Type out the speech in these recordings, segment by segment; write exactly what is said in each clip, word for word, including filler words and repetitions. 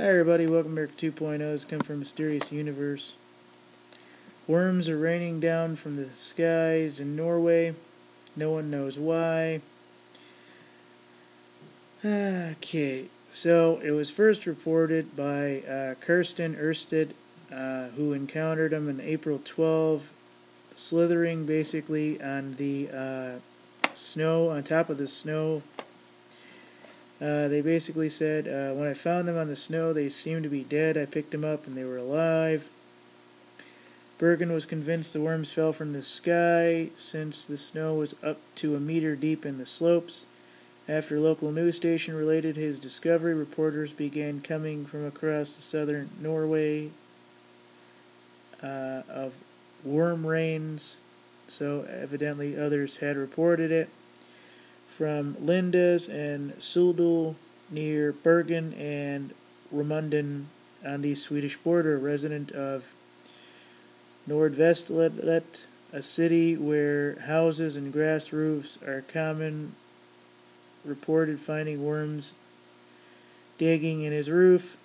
Hi everybody, welcome back to two point oh's come from Mysterious Universe. Worms are raining down from the skies in Norway. No one knows why. Okay, so it was first reported by uh, Kirsten Ersted, uh, who encountered them in April twelfth, slithering basically on the uh, snow, on top of the snow. Uh, they basically said, uh, when I found them on the snow, they seemed to be dead. I picked them up and they were alive. Bergen was convinced the worms fell from the sky since the snow was up to a meter deep in the slopes. After a local news station related his discovery, reporters began coming from across the southern Norway uh, of worm rains. So evidently others had reported it. From Lindes and Suldal near Bergen and Ramunden on the Swedish border, a resident of Nordvestlet, a city where houses and grass roofs are common, reported finding worms digging in his roof.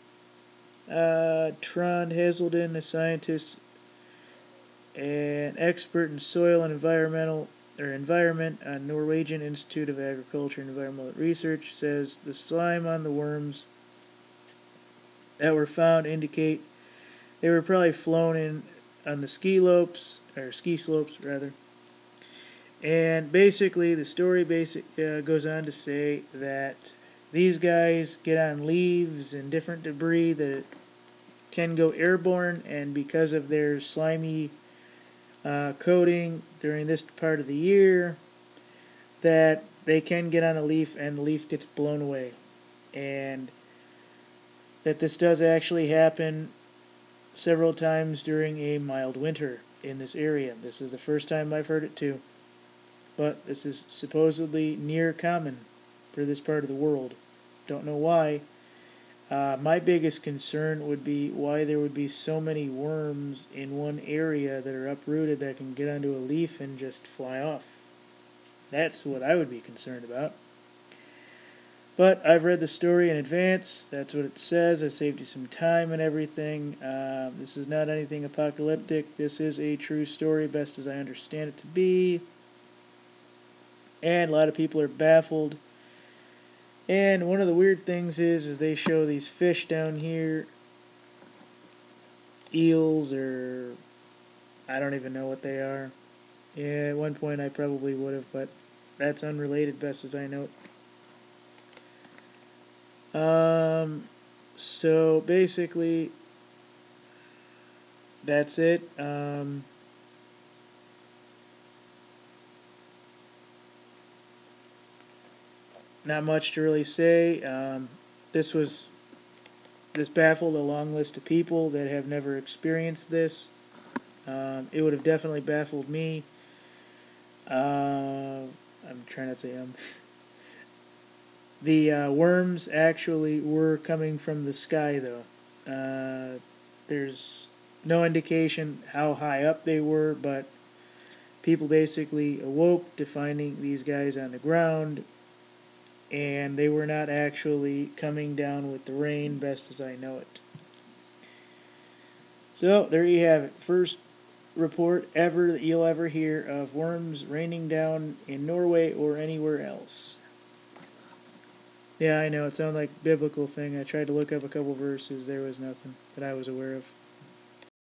Uh, Trond Hazelden, a scientist, an expert in soil and environmental Their environment on uh, Norwegian Institute of Agriculture and Environmental Research, says the slime on the worms that were found indicate they were probably flown in on the ski slopes or ski slopes rather. And basically, the story basic uh, goes on to say that these guys get on leaves and different debris that can go airborne, and because of their slimy Uh, coating during this part of the year, that they can get on a leaf and the leaf gets blown away, and that this does actually happen several times during a mild winter in this area. This is the first time I've heard it too, but this is supposedly near common for this part of the world. Don't know why. Uh, my biggest concern would be why there would be so many worms in one area that are uprooted that can get onto a leaf and just fly off. That's what I would be concerned about. But I've read the story in advance. That's what it says. I saved you some time and everything. Uh, this is not anything apocalyptic. This is a true story, best as I understand it to be. And a lot of people are baffled. And one of the weird things is, is they show these fish down here, eels, or I don't even know what they are. Yeah, at one point I probably would have, but that's unrelated, best as I know it. Um, so basically, that's it. Um... Not much to really say. Um, this was this baffled a long list of people that have never experienced this. Um, it would have definitely baffled me. Uh, I'm trying not to say um. The uh, worms actually were coming from the sky, though. Uh, there's no indication how high up they were, but people basically awoke to finding these guys on the ground. And they were not actually coming down with the rain, best as I know it. So, there you have it. First report ever that you'll ever hear of worms raining down in Norway or anywhere else. Yeah, I know. It sounded like a biblical thing. I tried to look up a couple verses. There was nothing that I was aware of.